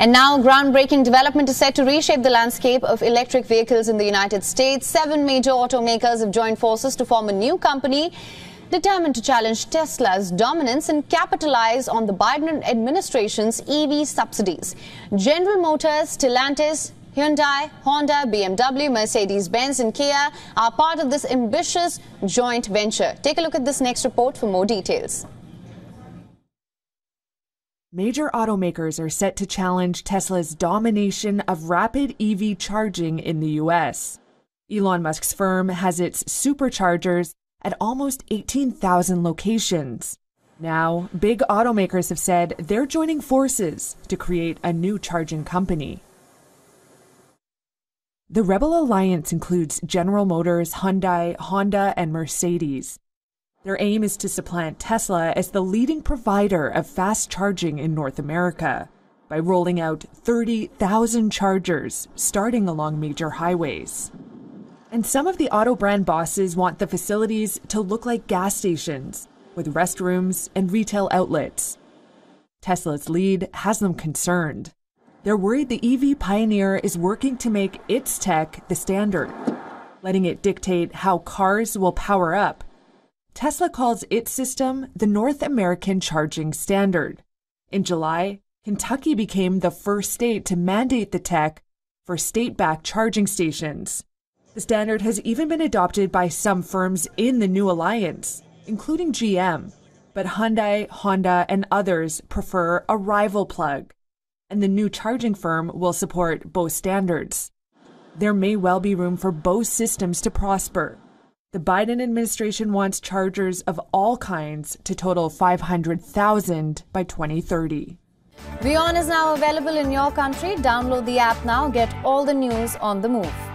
And now, groundbreaking development is set to reshape the landscape of electric vehicles in the United States. 7 major automakers have joined forces to form a new company determined to challenge Tesla's dominance and capitalize on the Biden administration's EV subsidies. General Motors, Stellantis, Hyundai, Honda, BMW, Mercedes-Benz and Kia are part of this ambitious joint venture. Take a look at this next report for more details. Major automakers are set to challenge Tesla's domination of rapid EV charging in the U.S. Elon Musk's firm has its superchargers at almost 18,000 locations. Now, big automakers have said they're joining forces to create a new charging company. The Rebel Alliance includes General Motors, Hyundai, Honda, and Mercedes. Their aim is to supplant Tesla as the leading provider of fast charging in North America by rolling out 30,000 chargers starting along major highways. And some of the auto brand bosses want the facilities to look like gas stations with restrooms and retail outlets. Tesla's lead has them concerned. They're worried the EV pioneer is working to make its tech the standard, letting it dictate how cars will power up. Tesla calls its system the North American Charging Standard. In July, Kentucky became the first state to mandate the tech for state-backed charging stations. The standard has even been adopted by some firms in the new alliance, including GM, but Hyundai, Honda, and others prefer a rival plug, and the new charging firm will support both standards. There may well be room for both systems to prosper. The Biden administration wants chargers of all kinds to total 500,000 by 2030. WION is now available in your country. Download the app now. Get all the news on the move.